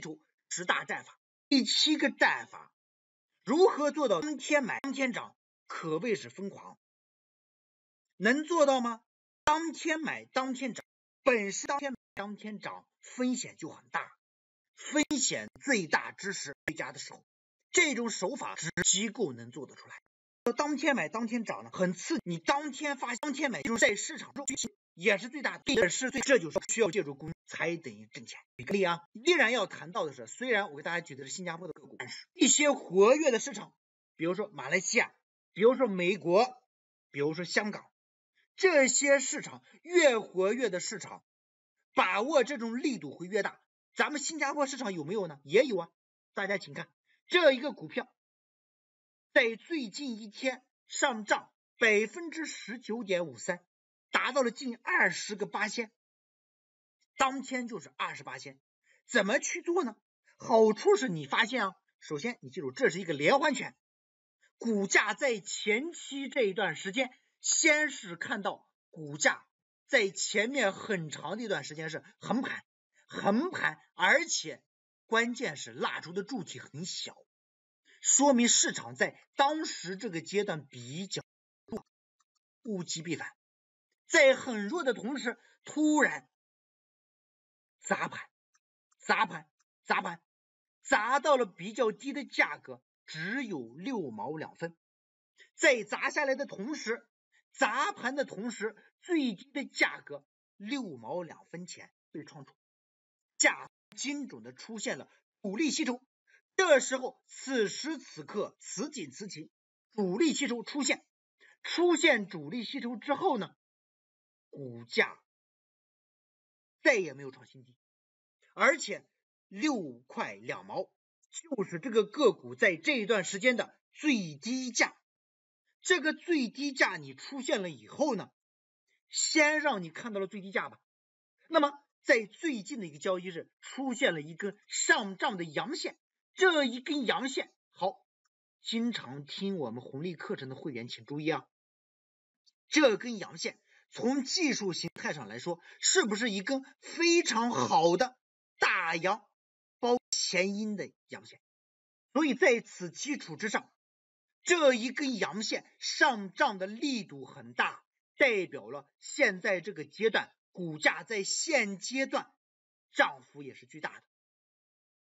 剔除十大战法。第七个战法，如何做到当天买当天涨，可谓是疯狂。能做到吗？当天买当天涨，本是当天买当天涨，风险就很大。风险最大之时，最佳的时候，这种手法只机构能做得出来。 当天买当天涨呢，很刺激。你当天发，当天买就是在市场中也是最大的，也是最，这就是需要借助工具才等于挣钱。举个例啊，依然要谈到的是，虽然我给大家举的是新加坡的个股，但是一些活跃的市场，比如说马来西亚，比如说美国，比如说香港，这些市场越活跃的市场，把握这种力度会越大。咱们新加坡市场有没有呢？也有啊，大家请看这一个股票。 在最近一天上涨 19.53%， 达到了近20%，当天就是20%。怎么去做呢？好处是你发现啊，首先你记住这是一个连环拳，股价在前期这一段时间，先是看到股价在前面很长的一段时间是横盘，横盘，而且关键是蜡烛的柱体很小。 说明市场在当时这个阶段比较弱，物极必反，在很弱的同时，突然砸盘，砸盘，砸盘，砸到了比较低的价格，只有6毛2分。在砸下来的同时，砸盘的同时，最低的价格6毛2分钱被创出，价精准的出现了主力吸筹。 这时候，此时此刻，此景此情，主力吸筹出现，主力吸筹之后呢，股价再也没有创新低，而且6块2毛就是这个个股在这一段时间的最低价。这个最低价你出现了以后呢，先让你看到了最低价吧。那么在最近的一个交易日，出现了一根上涨的阳线。 这一根阳线，好，经常听我们红利课程的会员请注意啊，这根阳线从技术形态上来说，是不是一根非常好的大阳包前阴的阳线？所以在此基础之上，这一根阳线上涨的力度很大，代表了现在这个阶段股价在现阶段涨幅也是巨大的。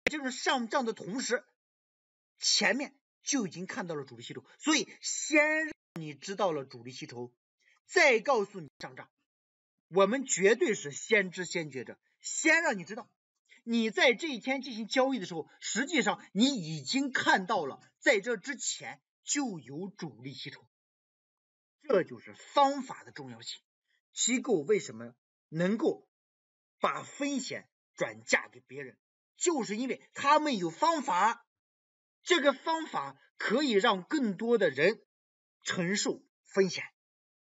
这种上涨的同时，前面就已经看到了主力吸筹，所以先让你知道了主力吸筹，再告诉你上涨。我们绝对是先知先觉者，先让你知道，你在这一天进行交易的时候，实际上你已经看到了，在这之前就有主力吸筹。这就是方法的重要性。机构为什么能够把风险转嫁给别人？ 就是因为他们有方法，这个方法可以让更多的人承受风险，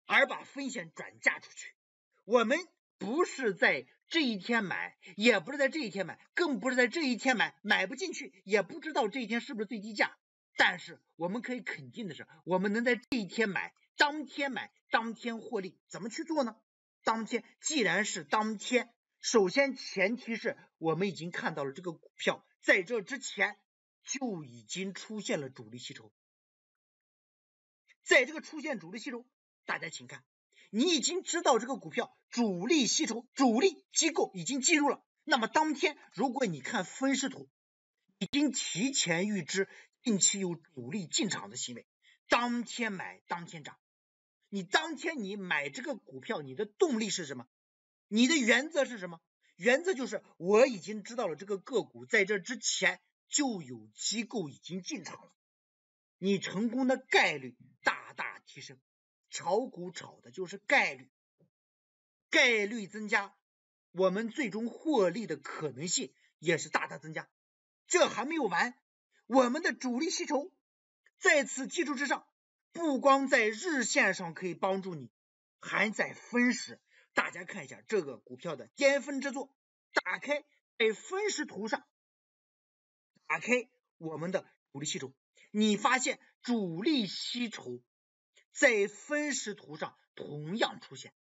而把风险转嫁出去。我们不是在这一天买，也不是在这一天买，更不是在这一天买，买不进去，也不知道这一天是不是最低价。但是我们可以肯定的是，我们能在这一天买，当天买，当天获利。怎么去做呢？当天，既然是当天。 首先，前提是我们已经看到了这个股票在这之前就已经出现了主力吸筹，在这个出现主力吸筹，大家请看，你已经知道这个股票主力吸筹，主力机构已经进入了。那么当天，如果你看分时图，已经提前预知近期有主力进场的行为，当天买当天涨。你当天你买这个股票，你的动力是什么？ 你的原则是什么？原则就是我已经知道了这个个股在这之前就有机构已经进场了，你成功的概率大大提升。炒股炒的就是概率，概率增加，我们最终获利的可能性也是大大增加。这还没有完，我们的主力吸筹在此基础之上，不光在日线上可以帮助你，还在分时。 大家看一下这个股票的巅峰之作，打开在分时图上，打开我们的主力吸筹，你发现主力吸筹在分时图上同样出现。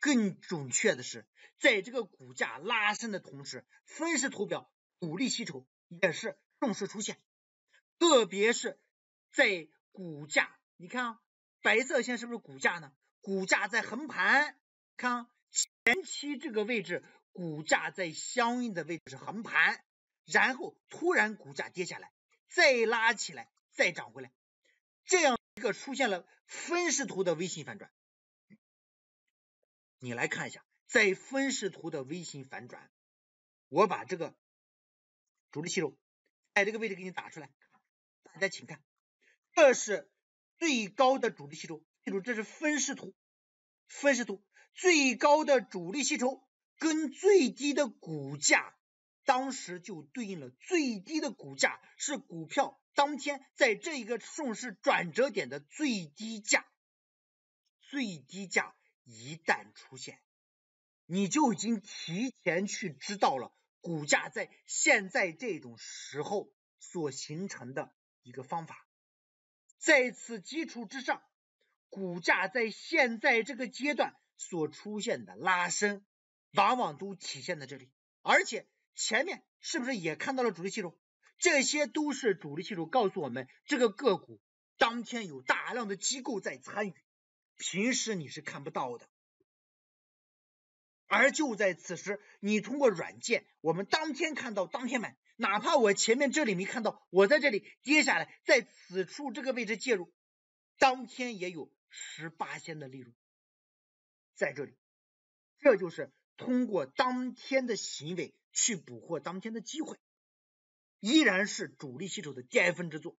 更准确的是，在这个股价拉升的同时，分时图表独立系统也是正式出现，特别是在股价，你看啊，白色线是不是股价呢？股价在横盘，看啊，前期这个位置股价在相应的位置是横盘，然后突然股价跌下来，再拉起来，再涨回来，这样一个出现了分时图的微型反转。你来看一下，在分时图的微型反转，我把这个主力系统在这个位置给你打出来，大家请看，这是最高的主力系统，记住这是分时图，分时图最高的主力系统跟最低的股价，当时就对应了最低的股价是股票当天在这一个顺势转折点的最低价，最低价一旦出现，你就已经提前去知道了股价在现在这种时候所形成的一个方法。在此基础之上，股价在现在这个阶段所出现的拉升往往都体现在这里，而且前面是不是也看到了主力系统？这些都是主力系统告诉我们这个个股当天有大量的机构在参与，平时你是看不到的，而就在此时你通过软件我们当天看到当天买，哪怕我前面这里没看到，我在这里跌下来，在此处这个位置介入，当天也有 18% 的利润在这里，这就是通过当天的行为去捕获当天的机会，依然是主力系统的巅峰之作。